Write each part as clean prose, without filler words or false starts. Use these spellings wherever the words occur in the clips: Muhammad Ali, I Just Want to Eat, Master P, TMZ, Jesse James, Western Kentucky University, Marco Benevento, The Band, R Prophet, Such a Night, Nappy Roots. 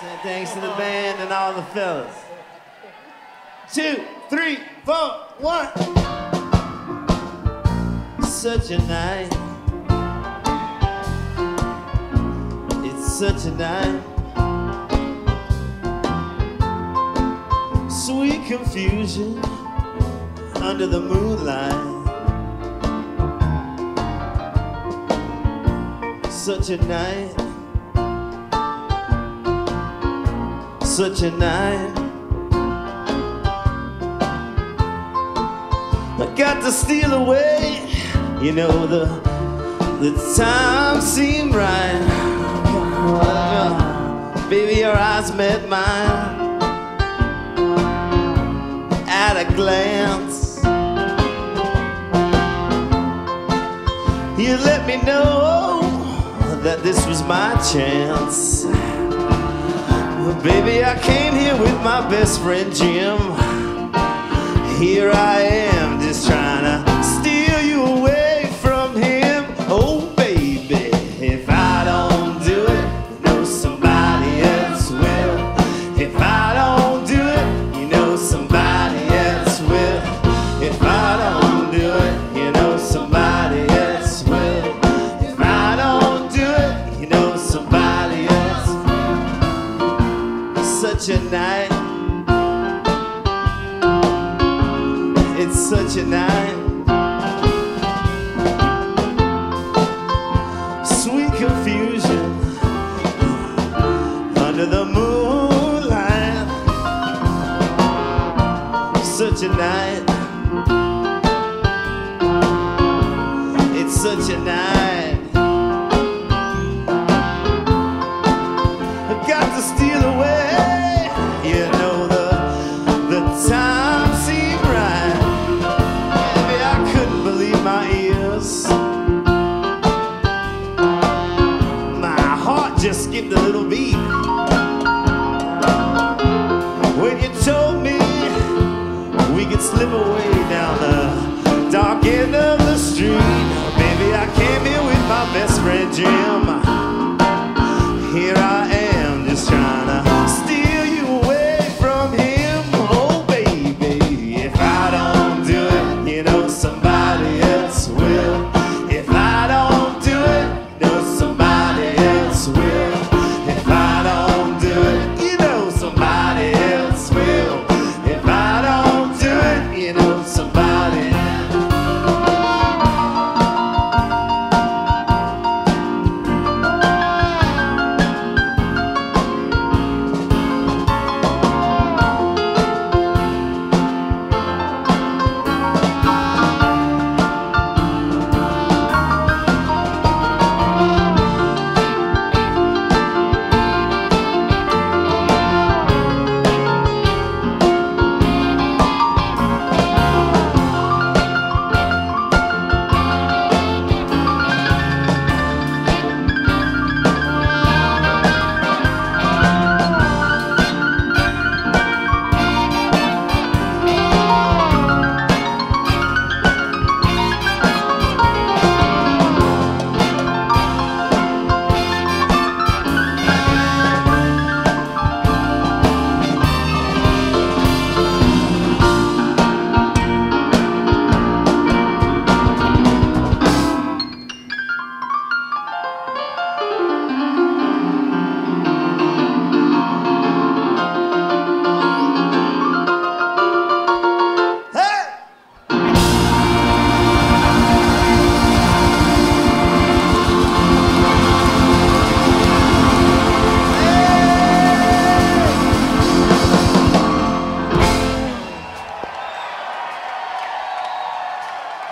Say thanks to the band and all the fellas. 2, 3, 4, 1. Such a night. It's such a night. Sweet confusion under the moonlight. Such a night. Such a night. I got to steal away. You know the time seemed right. Baby, your eyes met mine. At a glance, you let me know that this was my chance. Baby, I came here with my best friend Jim. Here I am, just trying to steal you away from him. Oh baby, if I don't do it, you know somebody else will. If I don't do it, you know somebody else will. If I don't do it, you know somebody else will. If I don't do it, you know somebody else will. Such a night. It's such a night. Sweet confusion under the moonlight. Such a night. It's such a night. I got to steal away. You know the time. Just skipped a little beat when you told me we could slip away down the dark end of the street. Baby, I came here with my best friend Jim. Here I am, just trying to steal you away from him. Oh baby, if I don't do it, you know somebody else will. If I don't do it, you know somebody else will.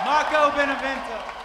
Marco Benevento.